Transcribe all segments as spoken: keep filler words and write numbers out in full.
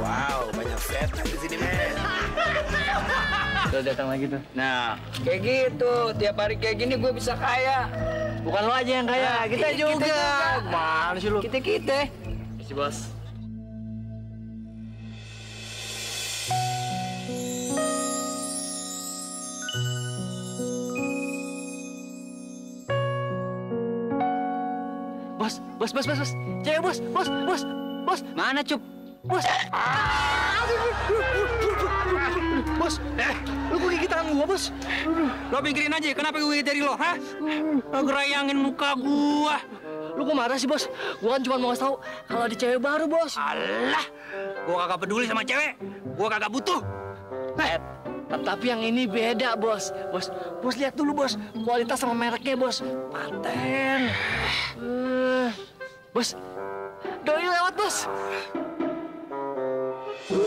Wow, banyak setan di sini, men. Udah datang lagi tuh. Nah, kayak gitu. Tiap hari kayak gini gue bisa kaya. Bukan lo aja yang kaya, nah, kita, kita juga. Mana sih lu? Kita-kita. Kasih, Bos. Bos, bos, bos, bos, bos. Cewek, bos, bos, bos. Bos, mana, Cup? Bos, ah, bos, eh, lu gue gigit tangan gua, bos. Lo pinggirin aja, kenapa gue gigit dari lo, hah? Lo gerayangin muka gua. Lu kok marah sih, bos? Gua kan cuma mau ngasih tahu kalau ada cewek baru, bos. Alah, gua kagak peduli sama cewek, gua kagak butuh. Eh, tapi yang ini beda, bos. Bos, bos lihat dulu, bos, kualitas sama mereknya, bos. Paten, uh, bos, doi lewat, bos. Wow.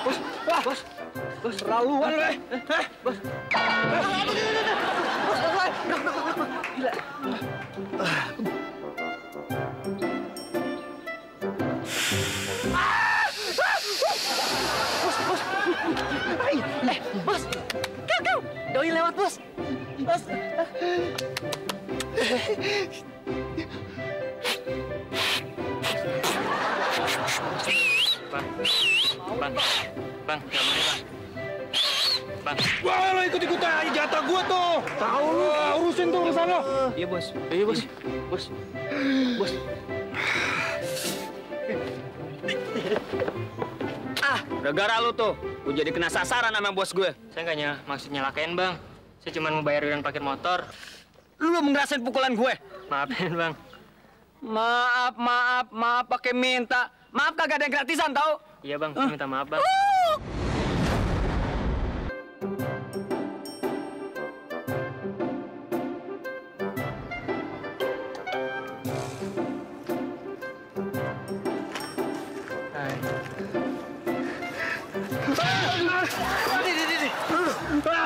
Bos, wah, bos, bos raluan lu, eh, bos. Gila. Bos, bos, eh, bos. Doi lewat, bos. Bos. Bang, bang, bang, nggak boleh, bang. Bang. Wah, lo ikut-ikutan aja jatah gua tuh. Tahu lo, urusin tuh urusan lo. Iya, bos. Iya, bos. Bos. Bos. Ah, gara-gara lo tuh. Gue jadi kena sasaran sama bos gue. Saya nggak nyala, maksud nyalakain, Bang. Saya cuma mau bayar iuran parkir motor. Lu belum ngerasain pukulan gue? Maafin, Bang. Maaf, maaf, maaf pakai minta. Maaf kagak ada yang gratisan, tau? Iya, Bang. Saya uh. minta maaf, Bang. Uh.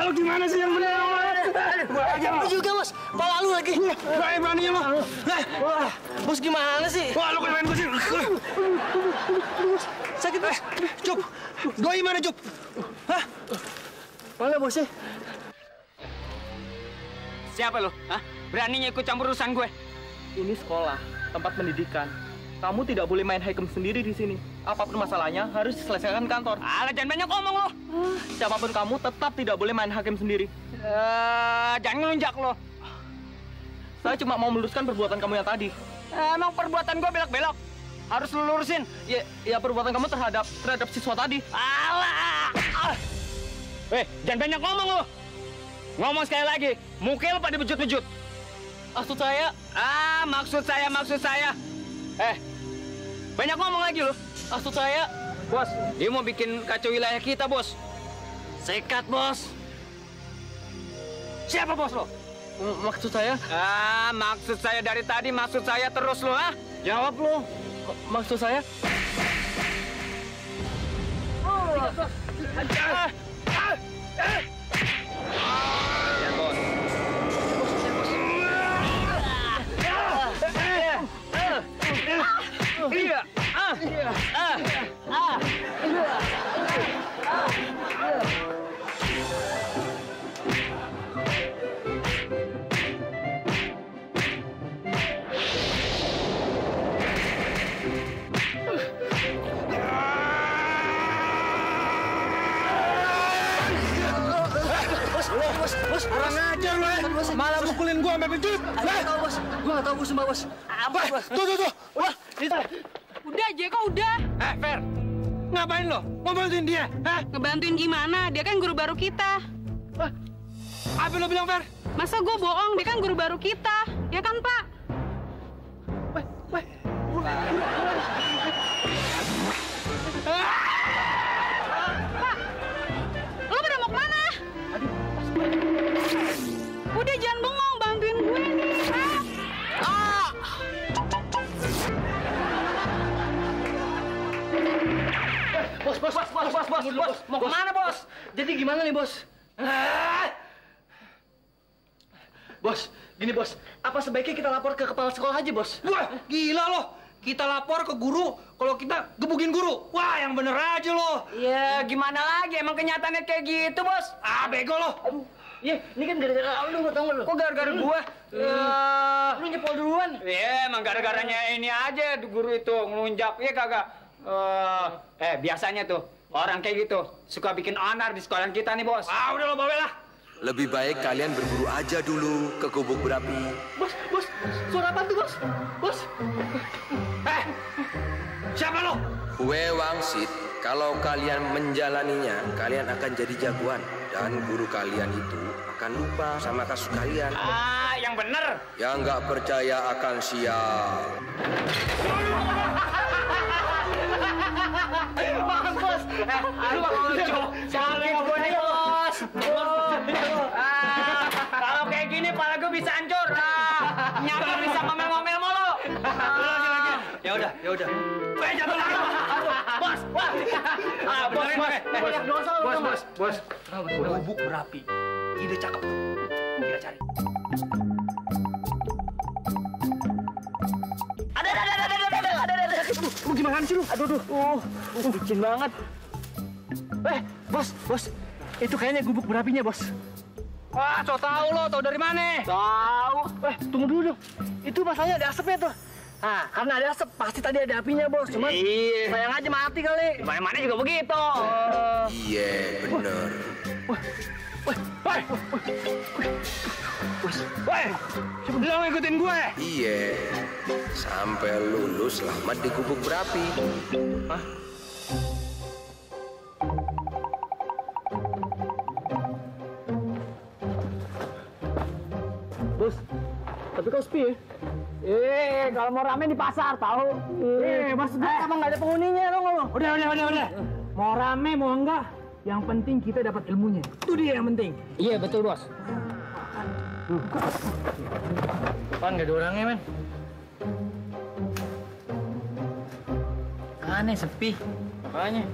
Lalu gimana sih yang bener? Lu juga, Bos. Pala lu lagi. Berani beraninya mah. Wah, Bos gimana sih? Wah, lu kan main gue sih. Sakit, Bos. Cup. Doi mana, Cup? Hah? Mana, Bos sih? Siapa lu? Hah? Beraninya ikut campur urusan gue? Ini sekolah, tempat pendidikan. Kamu tidak boleh main hakem sendiri di sini. Apapun masalahnya harus diselesaikan kantor. Alah, jangan banyak ngomong lo. Uh, siapapun kamu tetap tidak boleh main hakim sendiri. Uh, jangan ngelunjak lo. Saya cuma mau meluruskan perbuatan kamu yang tadi. Emang perbuatan gue belok-belok? Harus lu lurusin. Ya, ya perbuatan kamu terhadap terhadap siswa tadi. Alah. Ah. Weh, jangan banyak ngomong lo. Ngomong sekali lagi, mungkin lo pada bejut-bejut. Maksud saya? Ah, maksud saya, maksud saya. Eh, banyak ngomong lagi loh. Maksud saya, Bos, dia mau bikin kacau wilayah kita, Bos. Sekat, Bos. Siapa Bos lo? M maksud saya? Ah, maksud saya dari tadi, maksud saya terus lo, ah? Jawab lo. M maksud saya? Oh, ah, ah, ah. Iya. Ah. Iya. Ah. Ah. Iya. Ah. Bos, bos, orang aja lu, malah mukulin gua sampai pecut. Enggak tahu, Bos. Gua enggak tahu, Bos, sumpah, Bos. Apa, Bos? Tuh, tuh, tuh. Wah, Dita. Udah, Jeko, udah. Eh, Fer. Ngapain lo? Ngebantuin dia, hah? Ngebantuin gimana? Dia kan guru baru kita. Hah? Apa lo bilang, Fer? Masa gua bohong? Dia kan guru baru kita. Ya kan, Pak? Weh, weh. Pak, lo pada mau kemana? Aduh, pas. bos, bos, bos, bos, bos, bos, bos, mau kemana bos? Jadi gimana nih bos? Bos, gini bos, apa sebaiknya kita lapor ke kepala sekolah aja bos? Wah, gila loh. Kita lapor ke guru, kalau kita gebukin guru. Wah, yang bener aja loh. Iya, gimana lagi? Emang kenyataannya kayak gitu, bos? Ah, bego loh. Iya, ini kan gara-gara lu, tau gak lu? Kok gara-gara hmm. gua? Uh, lu nyepol duluan. Iya, emang gara-garanya ini aja, guru itu ngelunjak. Iya, kagak. Uh, eh, biasanya tuh, orang kayak gitu. Suka bikin onar di sekolah kita nih, bos. Ah, udah lo bawa lah. Lebih baik kalian berburu aja dulu ke kubuk berapi. Bos, bos, suara apa tuh, bos? Bos? Eh, siapa lo? Gue Wangsit. Kalau kalian menjalaninya, kalian akan jadi jagoan. Dan guru kalian itu akan lupa sama kasus kalian. Ah, yang bener. Yang nggak percaya akan sial. Maaf, bos. Eh, aduh, bos. Salah ya, bos. Kalau kayak gini, pala gue bisa hancur. Nyatur bisa ngomel-ngomel mulu. Ya udah, ya udah. Eh, jatuh lagi, bos, bos. Ah, bos, bos, bos, bos, bos. Kubuk berapi, ide cakep. Kita cari. Ada, ada, ada, ada, ada, ada, ada. Lu gimana sih lu? Aduh, aduh, uh, bikin banget. Eh, bos, bos, itu kayaknya kubuk berapinya, bos. Wah, so tahu lo, tahu dari mana? Tahu. Eh, tunggu dulu dong. Itu masalahnya ada asapnya tuh. Nah, karena ada asap, pasti tadi ada apinya, bos. Cuman sayang aja mati kali. Mana-mana juga begitu. Iya, bener. Wah, wah, wah, wah, wah. Lu ngikutin gue? Iya. Sampai lulus selamat di kubuk berapi. Hah? Bos, tapi kau sepi ya? Eh, kalau mau rame di pasar, tahu? Eh, maksudnya emang nggak ada penghuninya, dong lo? Udah, udah, udah, udah. Mau rame, mau enggak? Yang penting kita dapat ilmunya. Itu dia yang penting. Iya, betul, bos. Pan, nggak ada orangnya, men? Aneh, sepi. Makanya.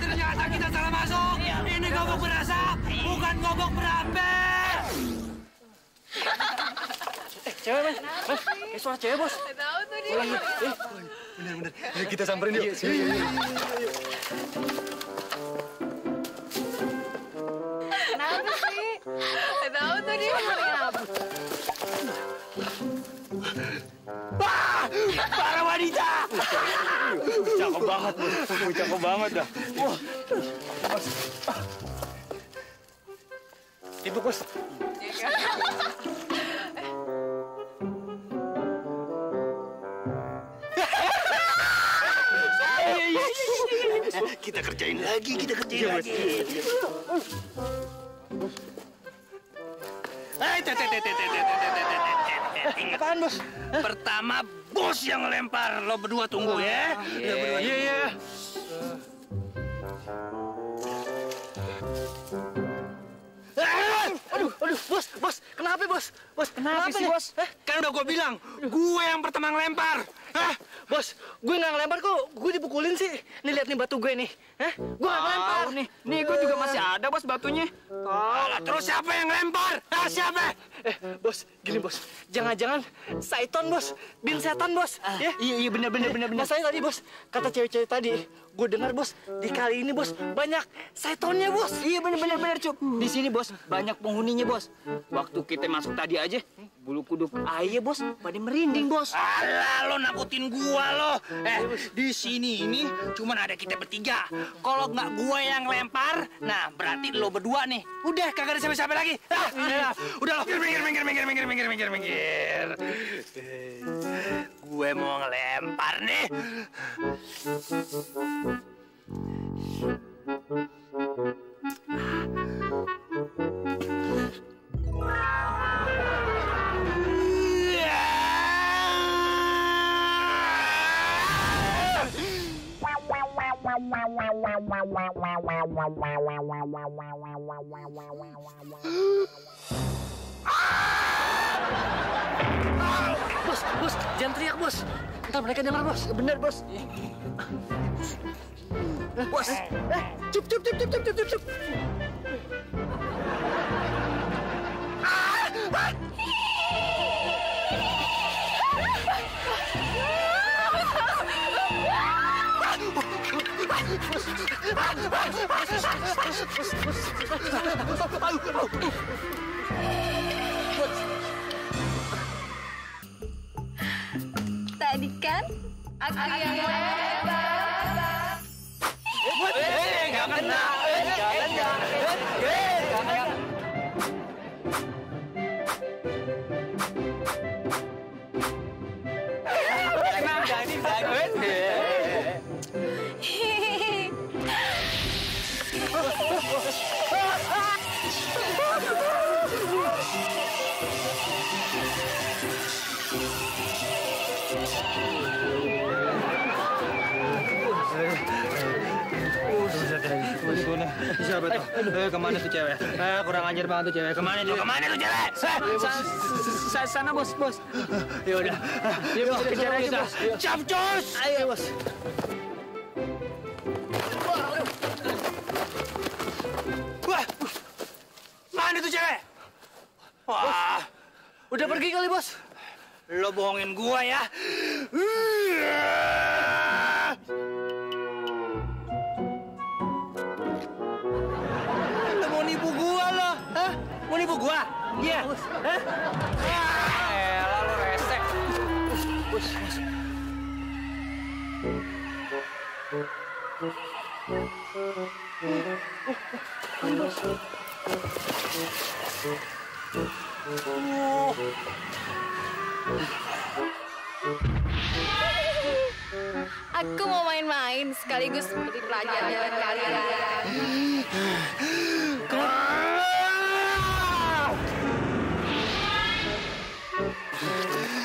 Ternyata kita salah masuk. Ini gobok berasap, bukan gobok berapi. Eh, cewek, men. Bos, kayak suara cewek, bos. Nggak tahu tuh dia. Bener, bener. Ayo kita samperin yuk. Kenapa sih? Nggak tahu tuh dia. Kenapa? Wah, para wanita. Cakep banget, bos. Cakep banget dah. Wah, bos. Ibu bos. Kita kerjain lagi, kita kerjain lagi. Hei, tete, tete, tete, tete. Ingat, apaan, bos? Pertama bos yang lempar, lo berdua tunggu ya. Iya, iya. Aduh, aduh, bos, bos, kenapa bos? Bos, kenapa sih bos? Kan udah gue bilang, gue yang pertama ngelempar. Hah? Bos, gue nggak ngelempar kok, gue dipukulin sih. Nih lihat nih batu gue nih, hah? Gue nggak ngelempar. Nih, nih gue juga masih ada bos batunya. Alah, terus siapa yang ngelempar? Ah, siapa? Eh, bos, gini bos, jangan-jangan Saiton bos, bin setan bos. Ya? Iya, iya bener bener bener bener. Masalahnya tadi bos, kata cewek-cewek tadi, gue dengar bos, di kali ini bos banyak Saitonnya bos. Iya bener bener bener cup. Di sini bos banyak penghuninya bos. Waktu kita masuk tadi aja, bulu kuduk ayah bos, pada merinding bos. Alah, lo nak ngikutin gua loh. Eh, di sini ini cuma ada kita bertiga. Kalau nggak gua yang lempar, nah berarti lo berdua nih. Udah, kagak ada siapa-siapa lagi. Ah, udahlah, udahlah. Minggir, minggir, minggir, minggir, minggir, minggir, minggir. Gue mau ngelempar nih. Bos, bos, jangan teriak bos. Ntar mereka dengar bos. Bener bos. Bos, cup, cup, cup, cup, cup, cup. Bos, tadi kan aku yang hebat. Eh, nggak kena. Eh, jangan, jangan. Eh, jangan. Jadi, jadi. Siapa tuh? Eh, kemana tuh cewek? Eh, kurang ajar banget tuh cewek. Kemana tuh? Kemana tuh cewek? Sana bos, bos. Ya udah. Yuk, kejar aja bos. Capcus! Ayo bos. Wah, mana tuh cewek? Wah, udah pergi kali bos. Lo bohongin gua ya. Mau nipu gua? Iya. Hah? Eh, lalu resek. Bos, bos. Aku mau main-main sekaligus seperti pelajaran kalian.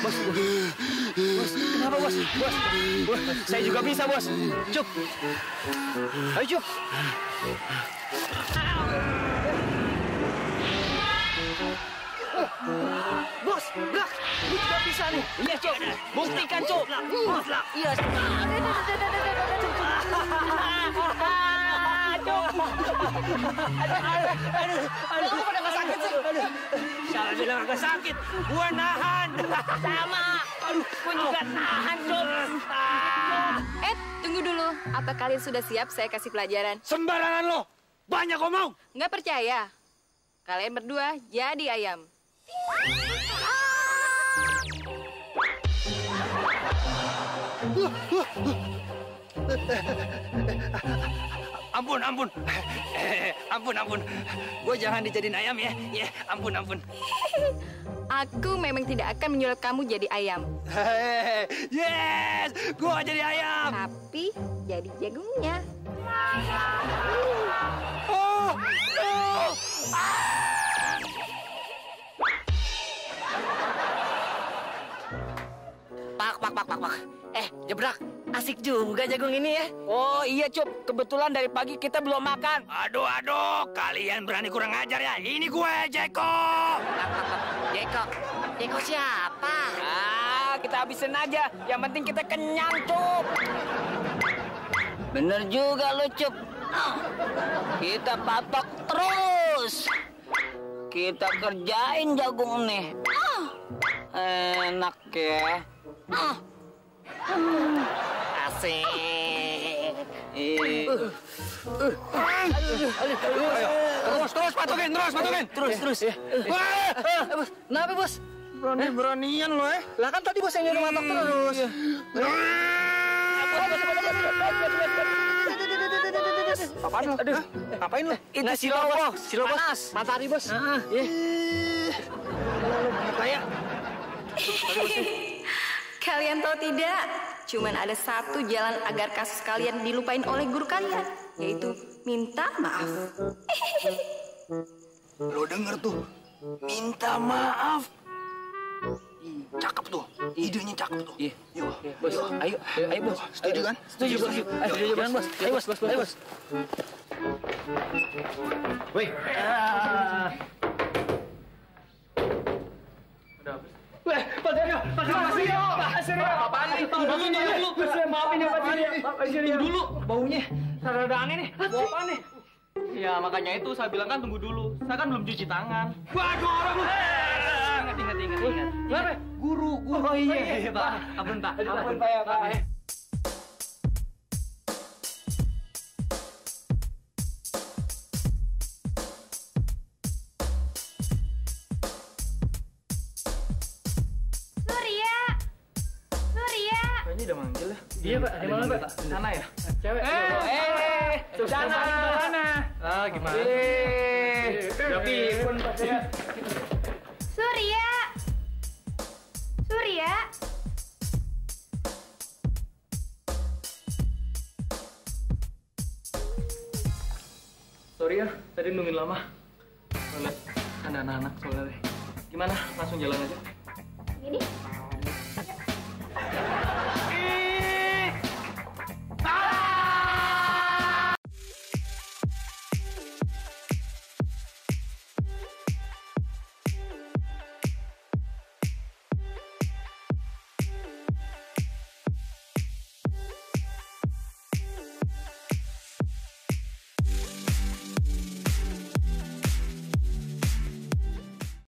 Bos, bos, bos, kenapa bos? Bos, bos, saya juga bisa bos. Cuk, ayo cuk. Bos, blak, bos juga bisa nih. Iya cuk, buktikan cuk. Iya, cuk. Aduh, aduh, aduh. Salah bilang agak sakit, gua nahan. Sama, gua juga nahan, Cuk. Eh, tunggu dulu. Apa kalian sudah siap saya kasih pelajaran? Sembarangan lo, banyak ngomong. Nggak percaya? Kalian berdua jadi ayam. Ampun, ampun, eh, ampun, ampun. Gue jangan dijadiin ayam ya, ya, ampun, ampun. Aku memang tidak akan menyulap kamu jadi ayam. Hey, yes, gue jadi ayam. Tapi jadi jagungnya. Oh, oh, ah. Pak, pak, pak, pak, pak. Eh, jebrak. Asik juga jagung ini ya. Oh iya Cup, kebetulan dari pagi kita belum makan. Aduh, aduh, kalian berani kurang ajar ya. Ini gue, Jeko. Jeko, Jeko siapa? Ah, kita habisin aja. Yang penting kita kenyang, Cup. Bener juga lo, Cup. Kita patok terus. Kita kerjain jagung nih. Enak ya. Asik. Terus, terus, patokin, terus, patokin. Terus, terus. Kenapa, bos? Berani-beranian lo eh. Lah kan tadi gue senggol matok terus. Apaan lo? Aduh, ngapain lo? Itu silau bos, silau bos. Matahari bos. Kayak. Kalian tahu tidak? Cuman ada satu jalan agar kasus kalian dilupain oleh guru kalian, yaitu minta maaf. Lo denger tuh, minta maaf. Cakep tuh, idenya cakep tuh. Iya, yuk, bos. Ayo, ayo bos. Setuju kan? Setuju bos. Ayo jalan bos. Ayo bos, bos, bos. Woi. Weh, Pak Suryo, Pak Suryo, Pak Suryo, apaan nih? Maafin ya dulu, maafin ya Pak Suryo, Pak Suryo dulu, baunya rada aneh nih, bau apaan nih? Ya makanya itu saya bilang kan tunggu dulu, saya kan belum cuci tangan. Waduh orang, ingat ingat ingat ingat. Apa? Guru, guru. Oh iya Pak, ampun Pak, ampun Pak ya Pak. Iya Pak, di mana Pak? Sana ya? Cewek. Eh, sana, sana. Ah, gimana? Tapi pun Pak ya. Surya, Surya. Sorry ya, tadi nungguin lama. Soalnya kan ada anak-anak soalnya. Gimana? Langsung jalan aja. Gini.